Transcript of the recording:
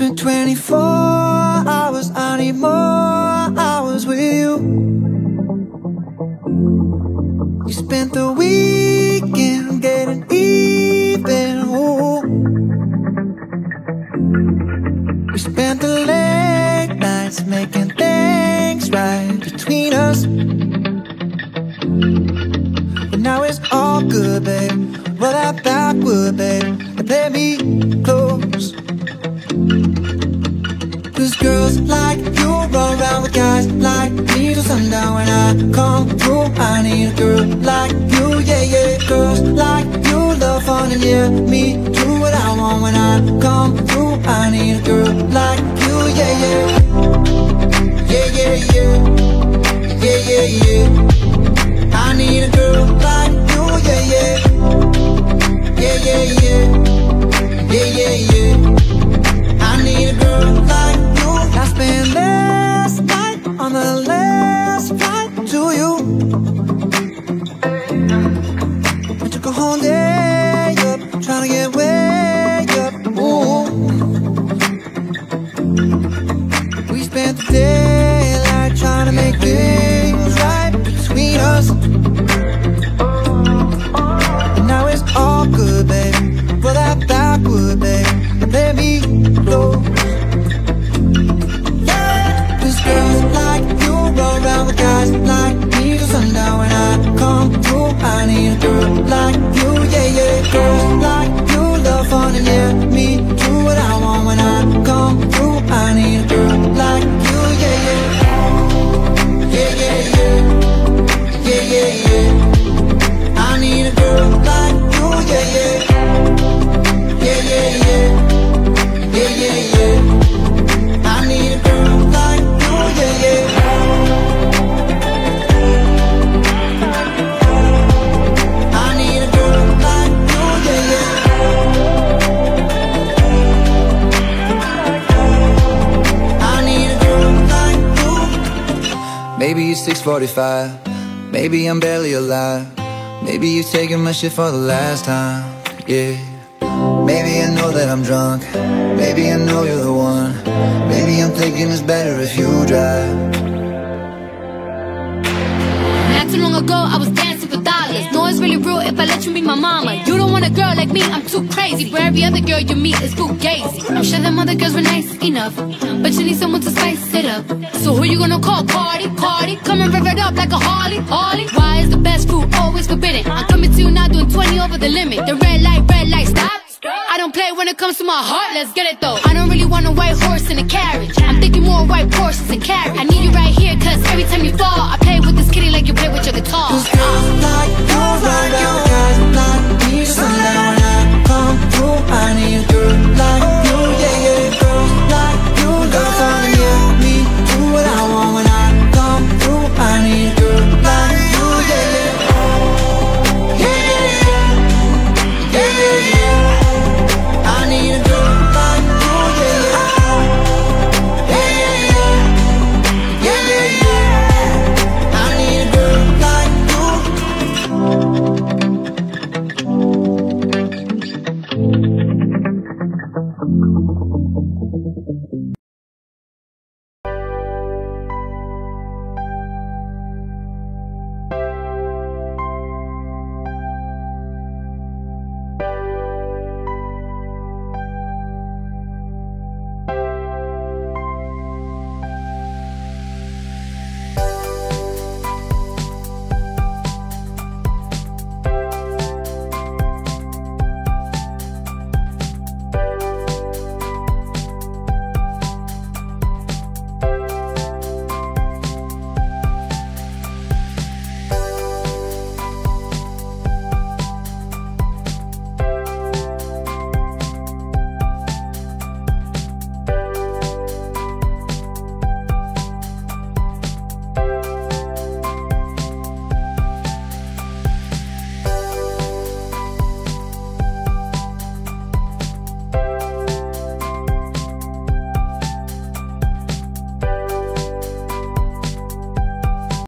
been 24 hours, I need more hours with you. You spent the weekend getting even, ooh. We spent the late nights making things right between us, but now it's all good, babe. Roll out that wood, babe, and play me close. Cause girls like you roll around with guys like me till sundown. When I come through, I need a girl like you, yeah, yeah. Girls like you love fun and yeah, me do what I want. When I come through, I need a girl like you, yeah, yeah. Yeah, yeah, yeah. Yeah, yeah, yeah. I need a girl like you, yeah, yeah. Yeah, yeah, yeah. Yeah, yeah, yeah. I need a girl like you. I spent last night on the last flight to you. I took a whole day up, trying to get way up, ooh. We spent the daylight trying to make things right between us, and now it's all good, baby. Roll that backward, baby, and play me low. Girls like you roll around with guys like me till sundown. When I come through, I need a girl like you, yeah, yeah. Girls like you love fun and yeah, me do what I want. When I come through, I need a girl like you, yeah, yeah. Yeah, yeah, yeah. Yeah, yeah, yeah. I need a girl like you, yeah, yeah. Yeah, yeah, yeah. Yeah, yeah, yeah. I need a girl like you. Yeah, yeah. I need a girl like you, yeah, yeah. I need a girl like you. Maybe it's 6:45, maybe I'm barely alive, maybe you've taken my shit for the last time, yeah. Maybe I know that I'm drunk, maybe I know you're the one, maybe I'm thinking it's better if you drive. Not too long ago I was dancing for dollars. No, it's really rude if I let you meet my mama. You don't want a girl like me, I'm too crazy. Where every other girl you meet is fugazi. I'm sure them other girls were nice enough, but you need someone to spice it up. So who you gonna call? Cardi, Cardi. Come and rev it up like a Harley, Harley. Why is the best food always forbidden? I'm coming to you now doing 20 over the limit. The red light, stop. I don't play when it comes to my heart, let's get it though. I don't really want a white horse and a carriage, I'm thinking more white Porsches and carriage. I need you right here, cause every time you fall I play with this kitty like you play with your guitar.